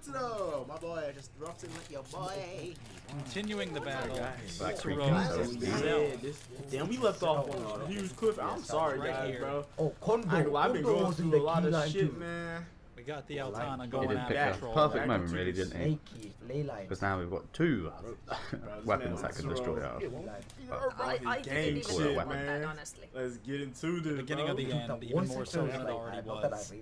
Utsuro, my boy, just drops in with your boy. Continuing the battle. Damn, we left off on a huge cliff. I'm sorry, guys, bro. Oh, I've been going through a lot of shit, man. We got the Altana going out of control. Perfect moment, really, didn't it? Because now we've got two weapons that can destroy us. I didn't even want that, honestly. Let's get into this, beginning of the end, even more so than it already was.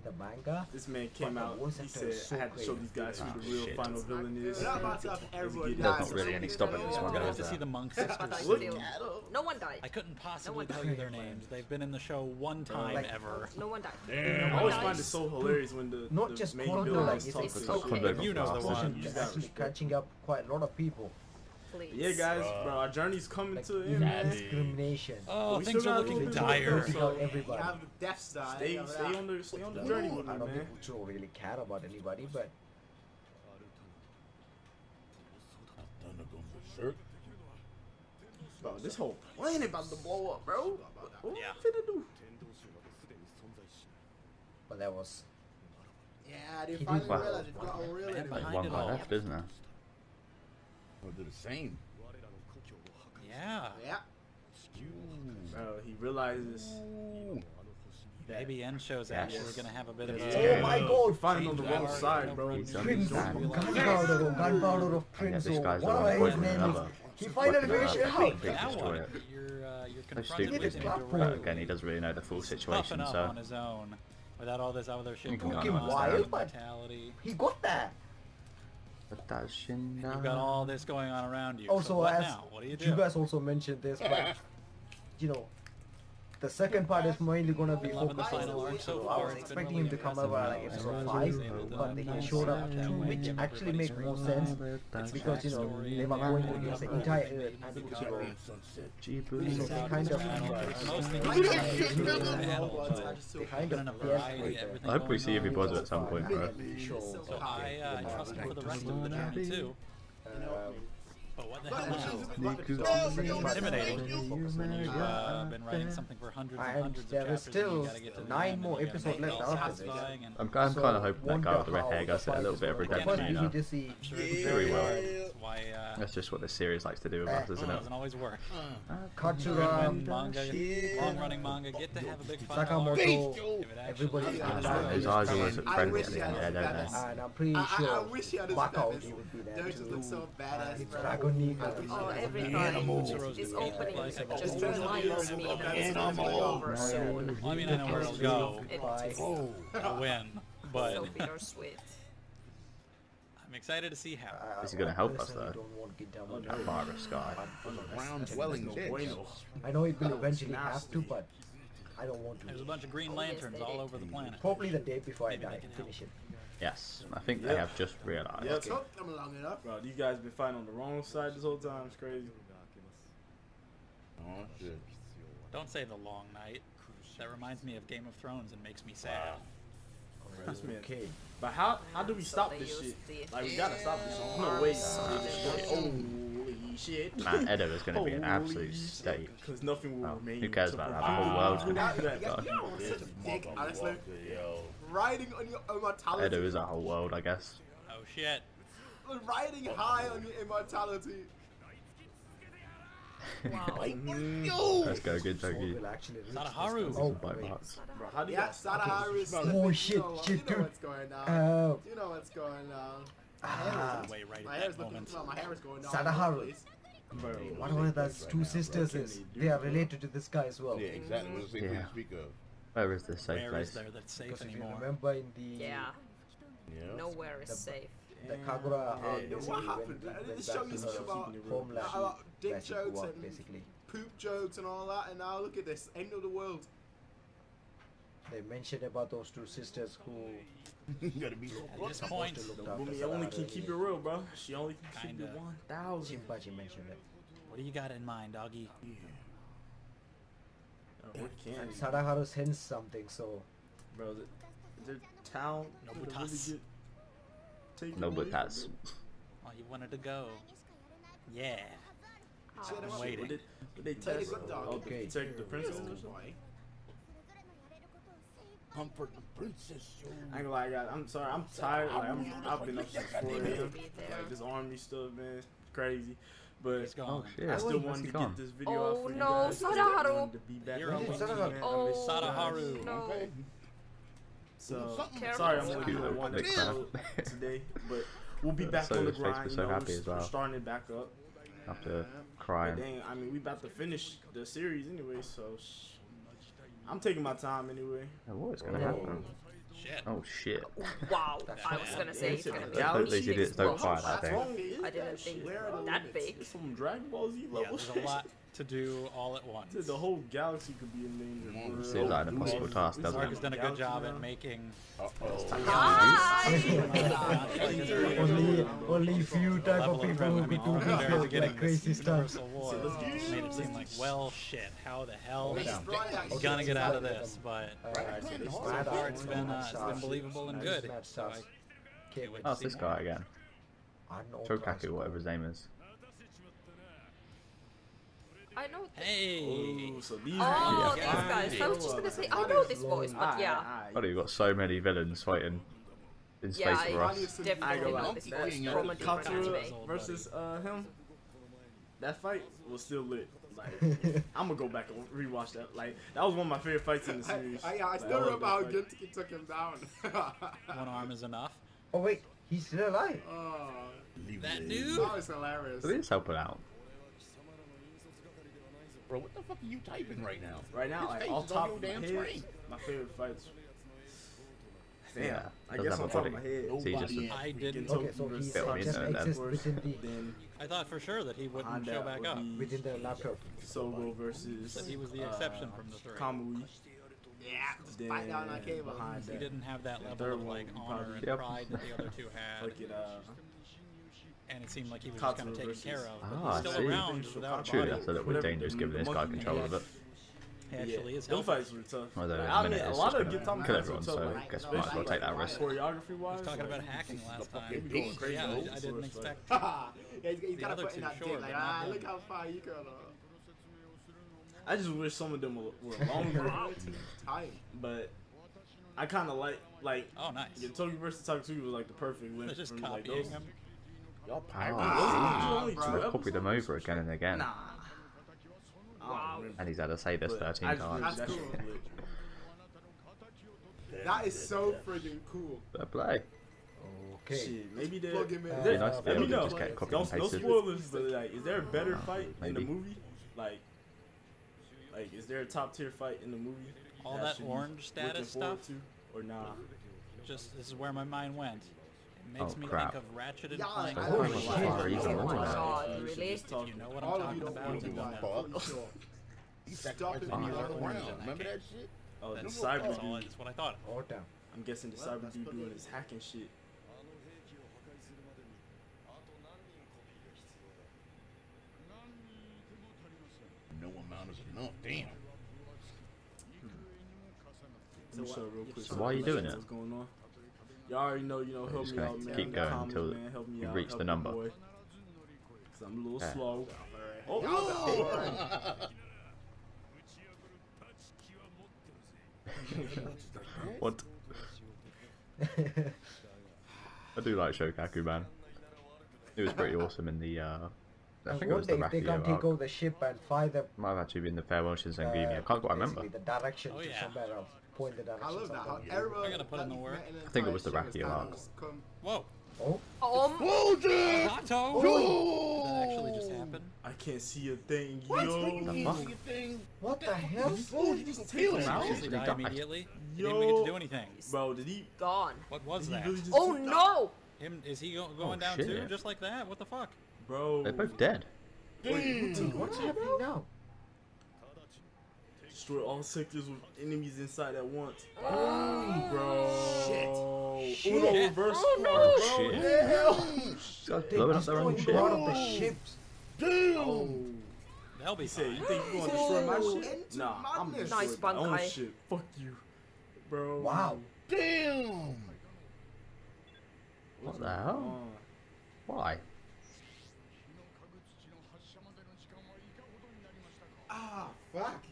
This man came out, he said, I had to show these guys who the real final villain is. There's not really any stopping this one, guys. No one died. I couldn't possibly tell you their names. They've been in the show one time ever. No one died. I always find it so hilarious when the not just Kondo, like it's you know the one. It's actually catching up quite a lot of people. Please. Yeah, guys, bro, our journey's coming like, to an end. Discrimination. Oh, things are looking dire. Everybody. Have the death side. Stay on the journey with me, man. I don't think Utsuro really care about anybody, but. Bro, this whole planet about to blow up, bro. What are we finna do? But that was. Yeah, dude, finally realized it got real. There's one left, isn't there? We'll do the same. Yeah. Yeah. Bro, he realizes. Maybe Ensho's actually gonna have a bit of a. Oh my god! Fighting on the wrong side, bro. Prince of Gunpowder, Gunpowder of Prince of Gunpowder. He finally finished it out. That one. You're confronted with him. Again, he doesn't really know the full situation, so. On his own. Without all this other shit going on, wild, but he got that. You've got all this going on around you. Also, so what as now? What do? You guys also mentioned this, but you know, the second part is mainly gonna be focused on the so I was expecting him to come over like episode 5, but he showed up 2, which actually made more sense. It's because you know they were going to use the entire kind of. I hope we see Ibibozo at some point, bro. I trust him for the rest of the journey too. But what the hell is intimidating? Been writing something for hundreds and hundreds of chapters. Still 9 more episodes left after this. I'm kind of hoping that guy with the red hair got a little bit of redemption, you know. Very well. That's just what this series likes to do with us, isn't it? Doesn't always work. Katsura, long-running manga, get to have a big fight. Sakamoto, everybody. His eyes always look friendly at the end, don't they? And I'm pretty sure Bakao would be there too. Oh, every time is opening just reminds me that it's going to be over soon. I mean, I know where it'll go. It'll win, but I'm excited to see how. This is going to help us, though. That fire of sky. I know it will eventually have to, but I don't want to. There's a bunch of green lanterns all over the planet. Probably the day before I die, finish it. Yes, I think they have just realized. Yeah, okay. I'm long enough. Bro, these guys been fighting on the wrong side this whole time. It's crazy. Oh, shit. Don't say the long night. That reminds me of Game of Thrones and makes me sad. Wow. Okay. But how do we stop this shit? Like, we gotta stop this. No way. Holy shit. Man, Edo is gonna be an absolute state. Because nothing will remain. Who cares about that? The whole world's gonna be that, bro. You're such a dick, honestly. Riding on your immortality. Edo is a whole world, I guess. Oh shit. Riding high on your immortality. Wow. Yo! Let's go, Gintoki. Sadaharu. Oh, bro, yeah, Sadaharu is oh shit, shit, dude. Oh. You know what's going on. My hair is looking, well, my hair is going down. Sadaharu. One of those two sisters is, they are related to this guy as well. Yeah, exactly. What do you speak of? Where is this safe place? Because if you remember in the... Yeah. Nowhere is safe. The Kagura... What happened? This show is about dick jokes and basically poop jokes and all that, and now look at this. End of the world. They mentioned about those two sisters who... At this point, she only can keep it real, bro. She only can keep it 1,000. Shinpachi mentioned it. What do you got in mind, doggy? And Sadaharu sends something, so. Bro, the town. Nobutas. Nobutas. Oh, you wanted to go. Yeah. So I'm waiting. Would they take the princess? Comfort the princess. Yo. I ain't lie, guys. I'm sorry. I'm tired. Like, I've been up since 4 a.m. Like this army stuff, man. Crazy. But I still wanted to get this video out for you guys. Oh no, Sadaharu. To be back Sadaharu. No. So sorry, I'm only doing one episode today, but we'll be back on the grind. You know, we're starting it back up. After crying. But dang, I mean, we about to finish the series anyway, so I'm taking my time anyway. Oh, what's gonna happen? Shit. Oh shit! Wow, I was gonna say it's gonna be. I did it so far. I didn't think that big. Some Dragon Ball Z level. Yeah, there's a lot to do all at once. The whole galaxy could be in danger. It's an impossible task. Mark has done a good job at making. Only few type of people will be doing this like crazy stuff. Made it seem like, well, shit. How the hell I'm gonna get out of this? But it's been. It's unbelievable and good. So oh, it's this guy again. Shokaku, whatever his name is. I know. Hey! Oh, so these guys. I was just gonna say, I know this voice, but yeah. Oh, you've got so many villains fighting in space for us. Definitely know this voice from a Katsura versus him. That fight was still lit. Like, I'm gonna go back and rewatch that. Like, that was one of my favorite fights in the series. I still remember how Gintoki took him down. One arm is enough. Oh wait, he's still alive. Oh, that dude. That was hilarious. But he's helping out. Bro, what the fuck are you typing right now? Right now, like, all top of my head, my favorite fights. Damn, yeah, I guess on top of my head, I didn't. Okay, so he just exists within the... I thought for sure that he wouldn't show back up. Within the laptop. Sogo versus... So he was the exception from the three. Kamui. Yeah, just fight out on cable. He didn't have that level of, like, honor and pride that the other two had. Look at, and it seemed like he was just kind of taken care of. But he's still around without a body. True, that's a little bit dangerous giving this guy control of it. Actually, his fights were tough. Although, I mean, a lot of Gintama fights were tough. So I guess we'll take that risk. Choreography-wise, I was talking about hacking last time. Going crazy. Yeah, I didn't expect. He's got to put in that dip. Like, ah, look how far you got. I just wish some of them were longer. But I kind of like, oh nice. Gintoki versus Takechi was like the perfect win. Just copying them. Y'all pirates. We'll copy them over again and again. Nah. Wow. And he's had to say this 13 times. That's cool. That is so friggin' cool. Fair play. Okay. Shit, maybe there. Nice let me know. No spoilers, but like, is there a better fight in the movie? Like, is there a top tier fight in the movie? All that orange status stuff, or nah? Just this is where my mind went. Makes me think of Ratchet and Clank. Oh, really? You know what I'm talking about? Remember that shit? Oh, the cyber dude. That's what I thought. I'm guessing the cyber dude doing his hacking shit. No amount is enough. Damn. So why are you doing it? What's going on? Y'all already know, you know, help me out, man. Keep going until you reach the number. Because I'm a little slow. Oh, oh. What? I do like Shokaku, man. It was pretty awesome in the, I think it was the Raku arc. They can't take the ship and fire them. Might have actually been the farewell Shinsengumi. I can't quite remember. The direction to somewhere else. I love that. I gotta put in the work. I think it was the Raku arc. Whoa! Oh! Whoa! That actually just happened. I can't see a thing. Yo! What the hell? Did he just take him out? He died immediately. He didn't even get to do anything. Bro, did he? Gone. What was that? Oh no! Him? Is he going down too? Just like that? What the fuck? Bro, they're both dead. Dude, what's happening now? Destroy all sectors with enemies inside at once. Oh, bro. Shit. Shit. Uno reverse. Oh, no. Bro. Shit. Hell. Blowing up their own shit. The ships. Damn. Oh. That'll be fine. You think you're going to destroy my shit? Nah, I'm going to destroy my own shit. Fuck you. Bro. Wow. Damn. What the hell? Why? Ah, fuck.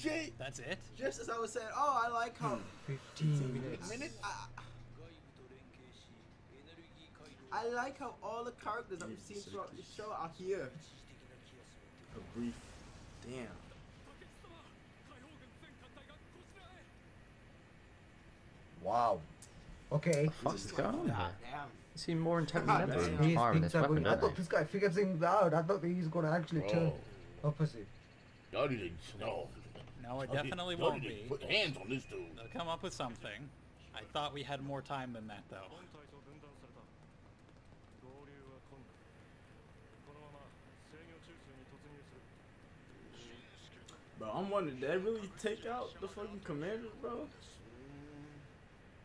shit! That's it? Just as I was saying, oh, I like how... 15 minutes. I like how all the characters that we've seen throughout the show are here. A brief... Damn. Wow. Okay. What's going on here? He seemed more intent than ever. I thought this guy figured things out. I thought that he's going to actually turn opposite. No, it definitely won't be. Put hands on this dude. They'll come up with something. I thought we had more time than that, though. Bro, I'm wondering, did they really take out the fucking commanders, bro?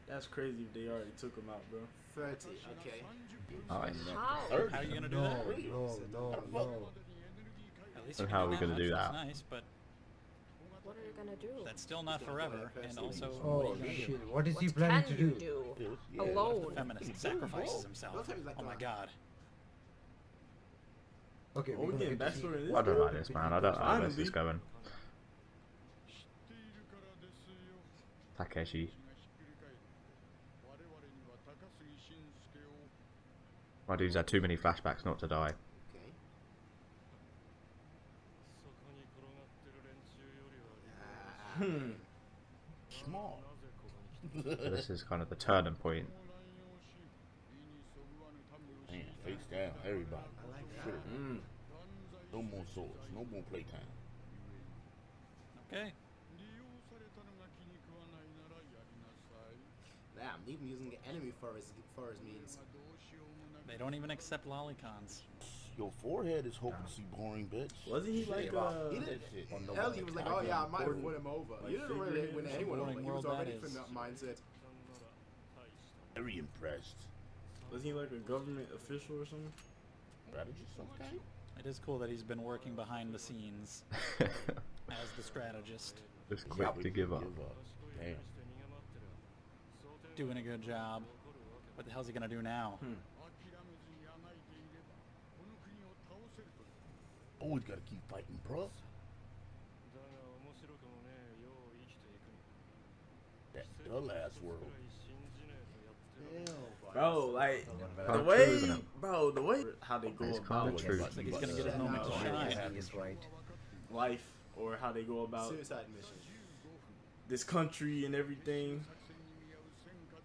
That's crazy if they already took him out, bro. 30, okay. How are you gonna do that? No. So how are we gonna do that? Nice, but what are you gonna do? That's still not forever, and also... Oh, shit. What is he planning to do? Alone. The feminist sacrifices himself. Oh my god. Okay, we're gonna get this. I don't like this, man. I don't know where this is going. Takechi. My dude's had too many flashbacks not to die. Okay. Smart. So this is kind of the turning point. Man, face down, everybody. I like that. No more swords, no more playtime. Okay. Damn, even using the enemy for his means. They don't even accept lolicons. Your forehead is hopelessly boring, bitch. Wasn't he like, he did shit. Hell, he was like, oh yeah, I might have won him over. Like, you didn't really win anyone over. He was already from that mindset. Very impressed. Wasn't he like a government official or something? Strategist, okay. It is cool that he's been working behind the scenes as the strategist. Just quick to give up. Damn. Doing a good job. What the hell's he gonna do now? Always gotta keep fighting, bro. That's the last world. Bro, like the way, bro, the way how they go about it. Like he's gonna get a moment to shine. Life, or how they go about suicide mission. This country and everything.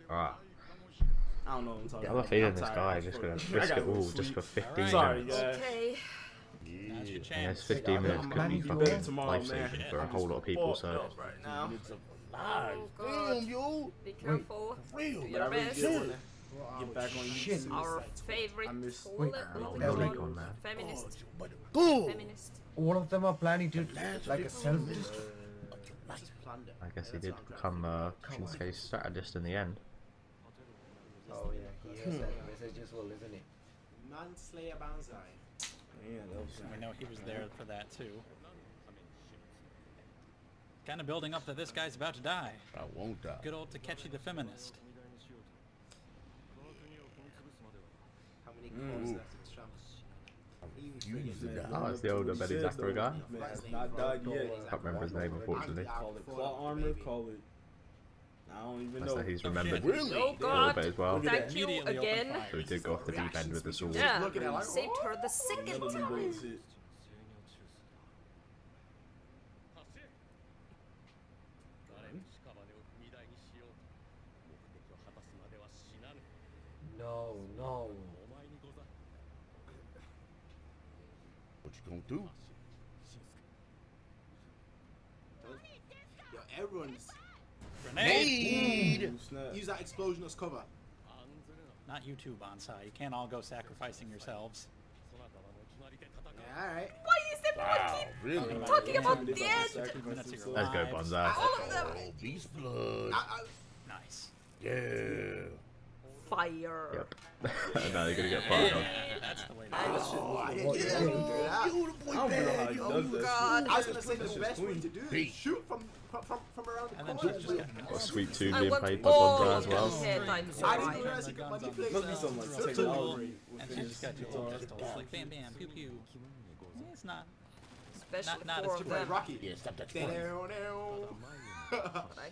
I don't know what I'm talking about. I have a feeling this guy is just gonna risk it all just for 15 minutes. Okay. Yeah. That's 15 minutes could be fucking life-saving for a whole lot of people, so... Right now. Oh, God. Be careful. Your best. Get back on shit. Our favorite feminist. All of them are planning to, like, a self-destruct. I guess he did become a Shinsuke's strategist in the end. Oh, yeah. He has that message as well, isn't he? Manslayer Bansai. Yeah, we know he was there for that too. Kind of building up that this guy's about to die. I won't die. Good old Takechi the feminist. How many calls left in Trump? Oh, it's the older Benizakura guy. I can't remember his name, unfortunately. Call it claw armor, call it... I don't even know. He's remembered a little bit as well. Thank you again. So he did go off the deep end with the sword. Yeah, he saved her the second time. No. What you gonna do? Yo, everyone's... Grenade! Use that explosion as cover. Not you too, Bansai. You can't all go sacrificing yourselves. Yeah, alright. Why is everyone keep talking about the end? Let's go, Bansai. All of them. Peace blood. Nice. Yeah. Fire. Yep. Now they're gonna get fired on. That's the way to do that. Oh god. I was gonna say the best way to do it is shoot from around the corner. Or Sweet 2 being played by Bonza as well. I didn't realize you could manipulate technology. And she just got two pistols. Like bam bam, pew pew. It's not. especially four of them. Rocky. Yeah, stop that. I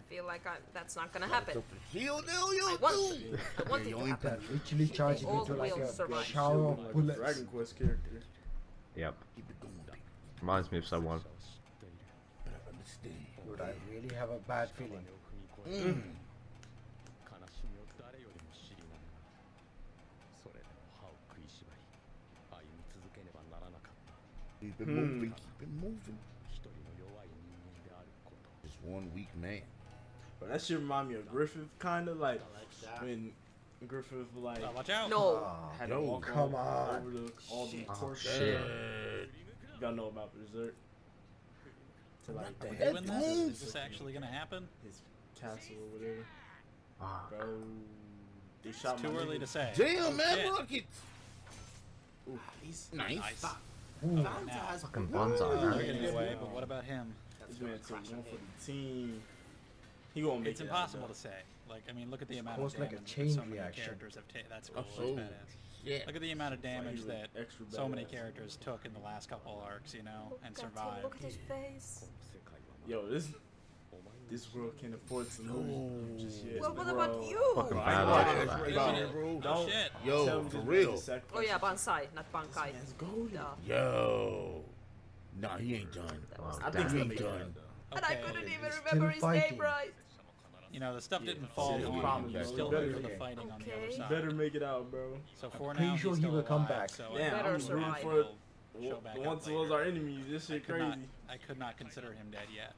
feel like that's not gonna happen. I want it to happen. Literally charging into like a shower of bullets. Dragon Quest character. Yep. Reminds me of someone. Dude, I really have a bad feeling. Mm. Keep it moving, keep it moving. Just one weak man. But that should remind me of Griffith, kind of like when Griffith like watch out. No, had to walk come on over the, all the shit. Y'all know about Berserk. To like the head. Is this actually gonna happen? His castle or whatever. Bro, they shot it's too early to say. Damn man, look it. Ooh, he's nice. Ooh, fucking Bansai. Away, but what about him? This man took one for the team. He won't make it. It's impossible to say. Like, I mean, look at the amount of damage that so many characters have taken. That's cool. That's badass. Yeah. Look at the amount of damage that so many characters took in the last couple arcs, you know, and survived. Look at his face. Yo, this world can't afford to lose. Well, what about you? Fucking Bansai. Don't shit. Yo, for real. Oh yeah, Bansai, not Bankai. Yo. Nah, he ain't done. I think he ain't done. And I couldn't even remember his name right. You know, the stuff didn't fall on you. Still do the fighting on the other side. Better make it out, bro. So for now, he's still alive. He will come back. Yeah, I'm rooting for it. Once those are enemies, this shit crazy. I could not consider him dead yet.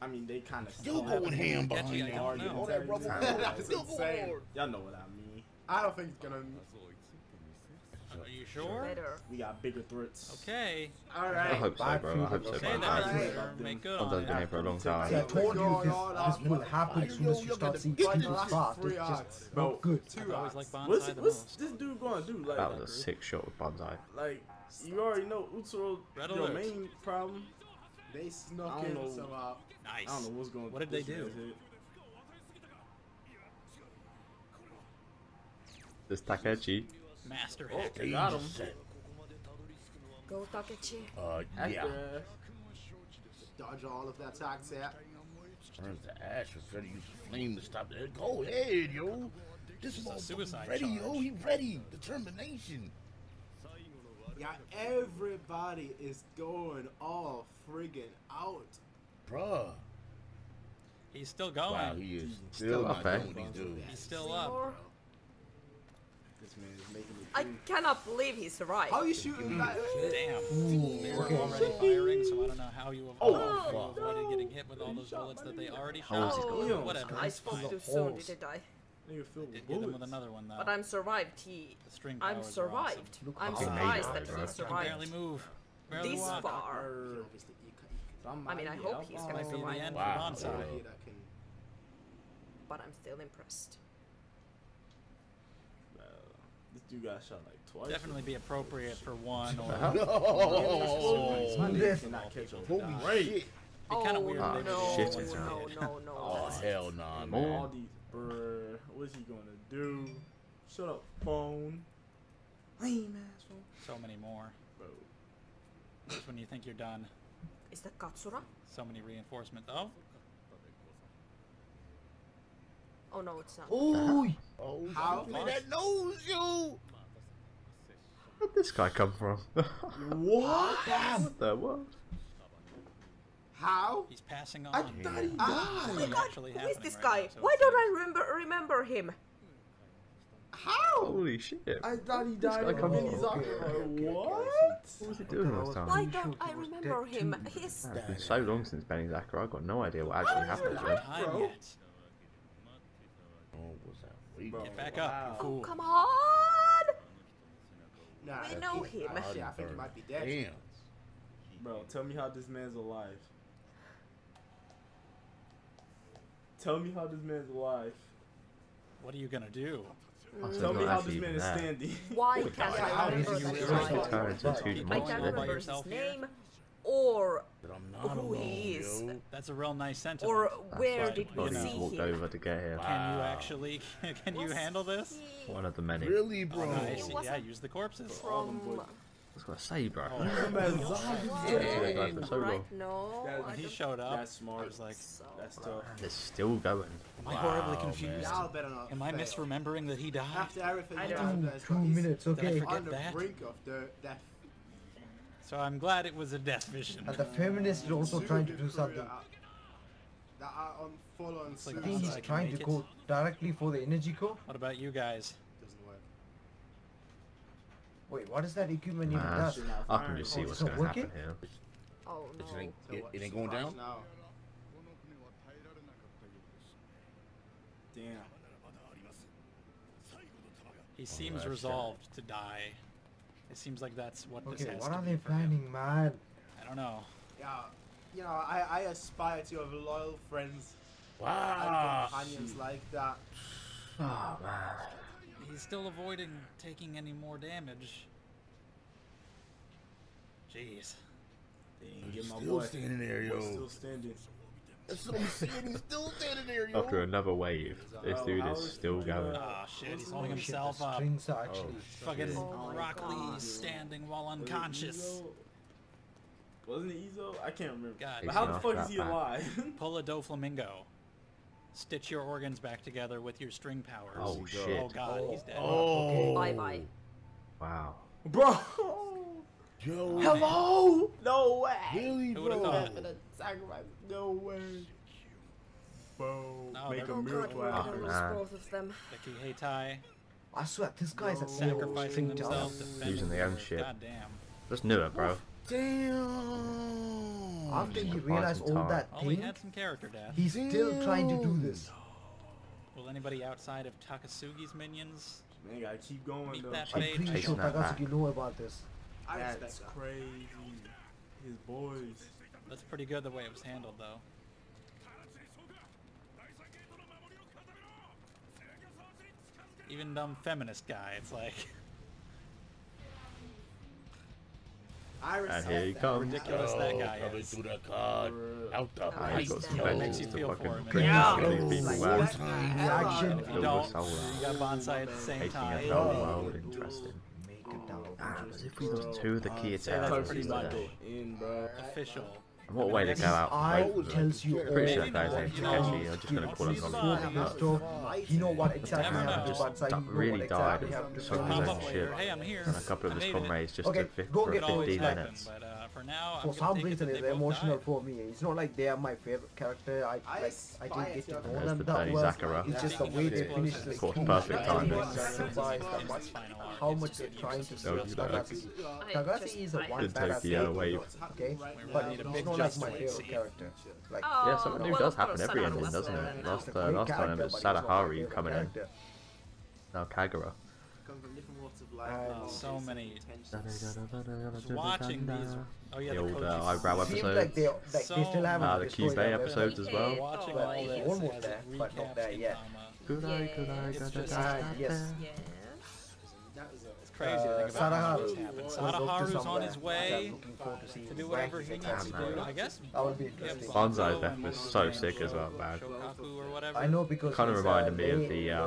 I mean, they kind of still going ham behind the argument. All that rubble, that's insane. Y'all know what I mean. I don't think it's gonna. Are you sure? Later. We got bigger threats. Okay. All right. I hope so, bro. I hope so. I've done the game for a long time. I told you this will happen as soon as you start seeing people's spots. It's just good. What's this dude gonna do? Like, that was a sick shot with Bansai. Like, you already know Utsuro, your main problem. They snuck in somehow. Nice. I don't know what's going on. What did they do? This Takechi. Master hacker. Got him. Go Takechi. Yeah. Dodge all of that tax app. Turns to ash instead of using flame to stop that. Go ahead, yo. This is all suicide. Ready, yo. He ready. Determination. Yeah, everybody is going all friggin' out. Bruh. He's still going. Wow, he is still up, he's still up. This man is making me I cannot believe he's right. How are you shooting that? Damn. They were already firing, so I don't know how you have avoided getting hit with all those bullets that they already shot. Oh, whatever. I spoke too soon, did I? Did hit him with another one, though. But I'm survived. I'm survived. Awesome. I'm surprised that he survived. Barely move. Barely this walk. Far. I mean, I hope he's gonna survive. The end for Bansai. But I'm still impressed. This dude got shot like twice. Definitely be appropriate for one or. Holy shit! Kind of weird. Oh shit! No. Oh hell no, man. Bruh, what's he gonna do? Shut up, phone. Lame asshole. So many more. Bro. Just when you think you're done. Is that Katsura? So many reinforcements. Oh no, it's not. Ooh! Oh, how did that nose you? Where'd this guy come from? What? What the what? How? He's passing on. I thought he died. Oh my God, who is this guy? Right now, so why don't I remember him? How? Holy shit. I thought he died in Benizakura. What? What was he doing last time? Why don't I remember him? It's been so long since Benizakura. I've got no idea what actually happened to him. Bro. Oh, was that weird? Get back up. Oh, come on. Nah, we know him. Shit, I think he might be dead. Damn. Bro, tell me how this man's alive. Tell me how this man's alive. What are you gonna do? Tell me how this man is standing. Why can't I remember his name or who he is? That's a real nice sentence. Or where did we see him? Over to get here. Can you actually? Can you handle this? One of the many. Really, bro? Yeah, use the corpses. I was gonna say, bro. Oh. Yeah, he showed up. That's smart. I was like, that's tough. They're still going. Am I horribly confused? Am I misremembering that he died? After everything, I don't know. 2 minutes, okay. Did I forget that? On the brink of the death. So I'm glad it was a death mission. And the feminists are also trying to do something. That are on follow and I think he's trying to go directly for the energy core. What about you guys? Wait, what is that equipment even does? I can just see what's going to happen here. Oh, no. It ain't going down? Damn. He seems resolved to die. It seems like that's what this has to be. Okay, what are they planning, man? I don't know. Yeah, you know, I aspire to have loyal friends and companions like that. Oh, man. He's still avoiding taking any more damage. Jeez. He's still standing there, yo. He's still standing there, yo. After another wave, this dude is still going. Oh shit, he's holding himself up. Strings are actually fucking Rock Lee standing while unconscious. Wasn't it Izo? I can't remember. God, how the fuck is he alive? Pull a Doflamingo. Stitch your organs back together with your string powers. Oh shit! Oh god, he's dead. Oh, bye bye. Wow. Bro. Yo. Hello. No way. Really, bro. Who would have thought? No way. Bro. No, make a miracle out of them. The Kihetai. I swear, this guy's sacrificing themselves, using their own shit. God damn. Just knew it, bro. Damn! After he realized all that thing, he's still trying to do this. Will anybody outside of Takasugi's minions? Man, gotta keep going though. I'm pretty sure Takasugi know about this. That's crazy. His boys. That's pretty good the way it was handled though. Even dumb feminist guy, it's like... And here he comes. Ridiculous that guy is. Through the card, out the height. That makes you feel for him. Yeah. If you don't, you got Bansai at the same time. Interesting. As if we was two of the kids out. Official. What way to go out? Pretty sure that guy's Takechi. I'm just gonna call him something. You know what exactly happened to Bansai? He really died and took his own shit. And a couple of his comrades just took 15 minutes. For some reason, it's emotional for me. It's not like they are my favorite character. I didn't get to know them that well. It's just the way they finished this. Of course, perfect timing. How much they're trying to sell Tagasi. Tagasi is a one badass wave. Okay, but it's not like my favorite character. Like, yeah, something new does happen every ending, doesn't it? Last time it was Sadaharu coming in. Now Kagura. So many watching these the old eyebrow episodes, like they still have the Q-Bay episodes as well. Watching almost there, but not there yet. Yes. It's crazy to think about what's happened. Sadaharu's on his way to do whatever he needs to do. I guess that would be interesting. Bansai death was so sick as well, man. I know, because kind of reminded me of the